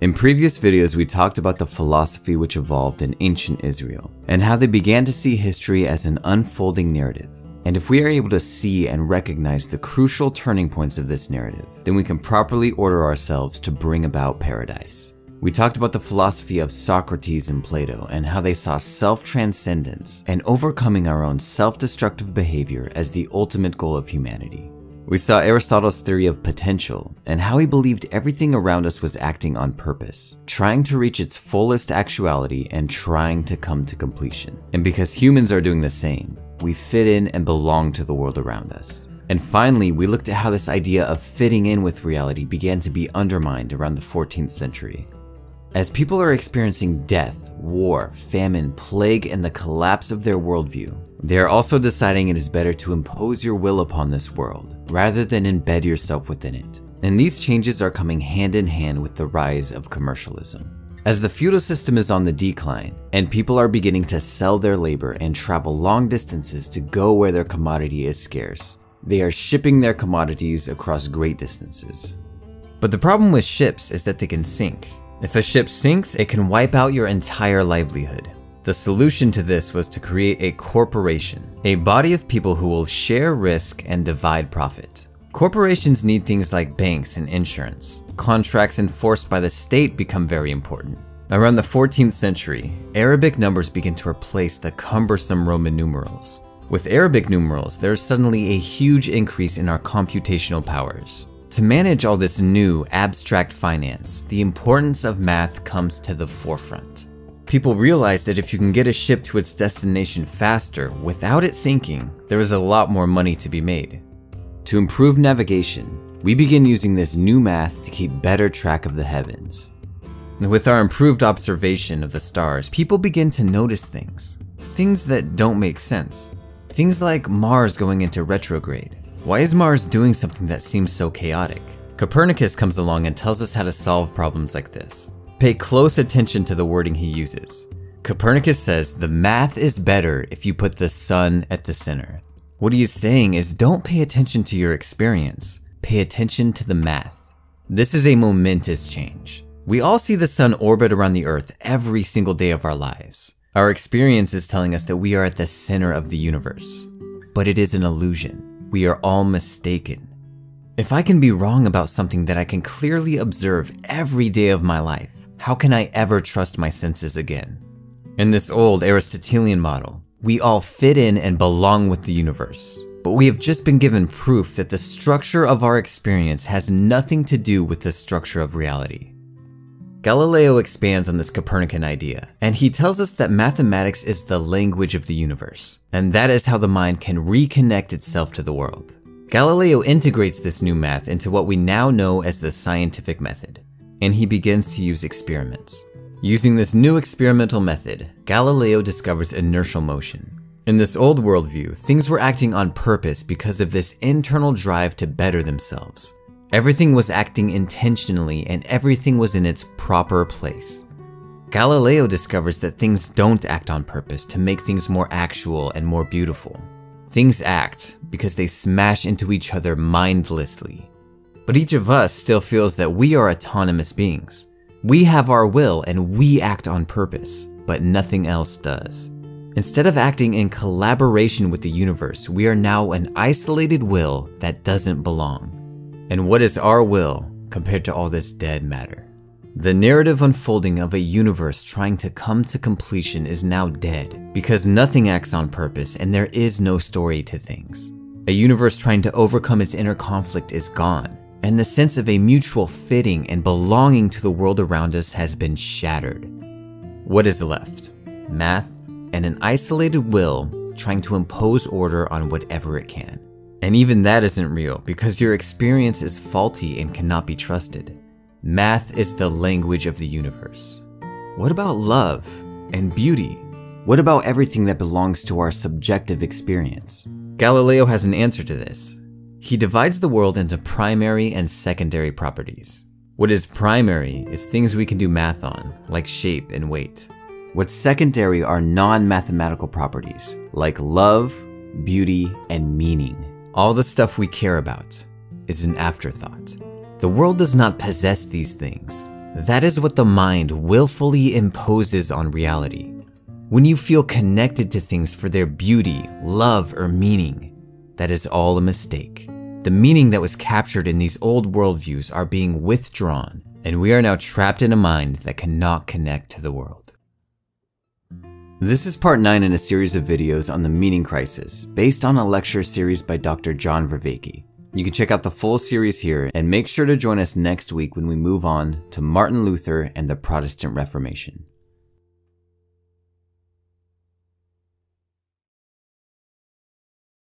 In previous videos, we talked about the philosophy which evolved in ancient Israel and how they began to see history as an unfolding narrative. And if we are able to see and recognize the crucial turning points of this narrative, then we can properly order ourselves to bring about paradise. We talked about the philosophy of Socrates and Plato and how they saw self-transcendence and overcoming our own self-destructive behavior as the ultimate goal of humanity. We saw Aristotle's theory of potential and how he believed everything around us was acting on purpose, trying to reach its fullest actuality and trying to come to completion. And because humans are doing the same, we fit in and belong to the world around us. And finally, we looked at how this idea of fitting in with reality began to be undermined around the 14th century. As people are experiencing death, war, famine, plague, and the collapse of their worldview, they are also deciding it is better to impose your will upon this world, rather than embed yourself within it. And these changes are coming hand in hand with the rise of commercialism. As the feudal system is on the decline, and people are beginning to sell their labor and travel long distances to go where their commodity is scarce, they are shipping their commodities across great distances. But the problem with ships is that they can sink. If a ship sinks, it can wipe out your entire livelihood. The solution to this was to create a corporation, a body of people who will share risk and divide profit. Corporations need things like banks and insurance. Contracts enforced by the state become very important. Around the 14th century, Arabic numbers begin to replace the cumbersome Roman numerals. With Arabic numerals, there is suddenly a huge increase in our computational powers. To manage all this new, abstract finance, the importance of math comes to the forefront. People realize that if you can get a ship to its destination faster, without it sinking, there is a lot more money to be made. To improve navigation, we begin using this new math to keep better track of the heavens. With our improved observation of the stars, people begin to notice things. Things that don't make sense. Things like Mars going into retrograde. Why is Mars doing something that seems so chaotic? Copernicus comes along and tells us how to solve problems like this. Pay close attention to the wording he uses. Copernicus says, "The math is better if you put the sun at the center." What he is saying is don't pay attention to your experience, pay attention to the math. This is a momentous change. We all see the sun orbit around the Earth every single day of our lives. Our experience is telling us that we are at the center of the universe. But it is an illusion. We are all mistaken. If I can be wrong about something that I can clearly observe every day of my life, how can I ever trust my senses again? In this old Aristotelian model, we all fit in and belong with the universe, but we have just been given proof that the structure of our experience has nothing to do with the structure of reality. Galileo expands on this Copernican idea, and he tells us that mathematics is the language of the universe, and that is how the mind can reconnect itself to the world. Galileo integrates this new math into what we now know as the scientific method, and he begins to use experiments. Using this new experimental method, Galileo discovers inertial motion. In this old worldview, things were acting on purpose because of this internal drive to better themselves. Everything was acting intentionally and everything was in its proper place. Galileo discovers that things don't act on purpose to make things more actual and more beautiful. Things act because they smash into each other mindlessly. But each of us still feels that we are autonomous beings. We have our will and we act on purpose, but nothing else does. Instead of acting in collaboration with the universe, we are now an isolated will that doesn't belong. And what is our will compared to all this dead matter? The narrative unfolding of a universe trying to come to completion is now dead because nothing acts on purpose and there is no story to things. A universe trying to overcome its inner conflict is gone, and the sense of a mutual fitting and belonging to the world around us has been shattered. What is left? Math and an isolated will trying to impose order on whatever it can. And even that isn't real because your experience is faulty and cannot be trusted. Math is the language of the universe. What about love and beauty? What about everything that belongs to our subjective experience? Galileo has an answer to this. He divides the world into primary and secondary properties. What is primary is things we can do math on, like shape and weight. What's secondary are non-mathematical properties, like love, beauty, and meaning. All the stuff we care about is an afterthought. The world does not possess these things. That is what the mind willfully imposes on reality. When you feel connected to things for their beauty, love, or meaning, that is all a mistake. The meaning that was captured in these old worldviews are being withdrawn, and we are now trapped in a mind that cannot connect to the world. This is part 9 in a series of videos on the meaning crisis, based on a lecture series by Dr. John Vervaeke. You can check out the full series here, and make sure to join us next week when we move on to Martin Luther and the Protestant Reformation.